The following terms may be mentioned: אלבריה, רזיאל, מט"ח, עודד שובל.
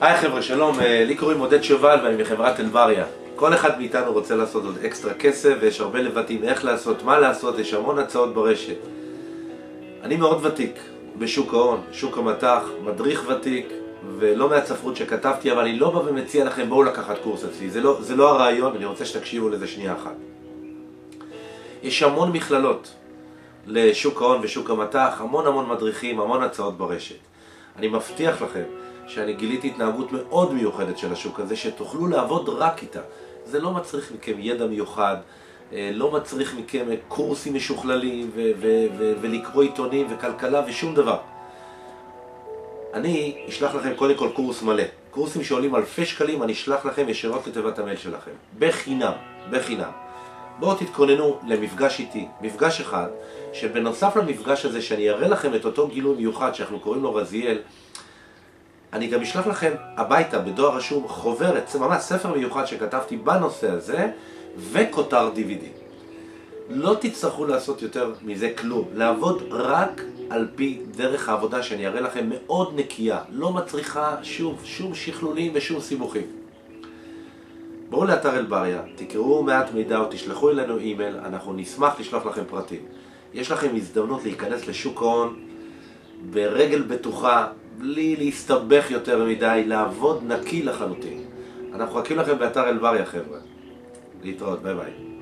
היי חבר'ה, שלום, לי קוראים עודד שובל ואני מחברת אלבריה. כל אחד מאיתנו רוצה לעשות עוד אקסטרה כסף ויש הרבה לבטים איך לעשות, מה לעשות, יש המון הצעות ברשת. אני מאוד ותיק בשוק ההון, שוק המטח, מדריך ותיק ולא מהספרות שכתבתי, אבל אני לא בא ומציע לכם בואו לקחת קורס אצלי, זה לא הרעיון, אני רוצה שתקשיבו לזה שנייה אחת. יש המון מכללות לשוק ההון ושוק המטח, המון מדריכים, המון הצעות ברשת. אני מבטיח לכם שאני גיליתי התנהגות מאוד מיוחדת של השוק הזה, שתוכלו לעבוד רק איתה. זה לא מצריך מכם ידע מיוחד, לא מצריך מכם קורסים משוכללים ולקרוא עיתונים וכלכלה ושום דבר. אני אשלח לכם קודם כל קורס מלא. קורסים שעולים אלפי שקלים, אני אשלח לכם ישירות לתיבת המייל שלכם. בחינם. בואו תתכוננו למפגש איתי, מפגש אחד, שבנוסף למפגש הזה שאני אראה לכם את אותו גילוי מיוחד שאנחנו קוראים לו רזיאל, אני גם אשלח לכם הביתה בדואר רשום חוברת, ממש ספר מיוחד שכתבתי בנושא הזה, וכותר DVD. לא תצטרכו לעשות יותר מזה כלום, לעבוד רק על פי דרך העבודה שאני אראה לכם מאוד נקייה, לא מצריכה שום שכלולים ושום סיבוכים. בואו לאתר אלבריה, תקראו מעט מידע או תשלחו אלינו אימייל, אנחנו נשמח לשלוח לכם פרטים. יש לכם הזדמנות להיכנס לשוק ההון ברגל בטוחה, בלי להסתבך יותר מדי, לעבוד נקי לחלוטין. אנחנו חכים לכם באתר אלבריה חבר'ה. להתראות, ביי ביי.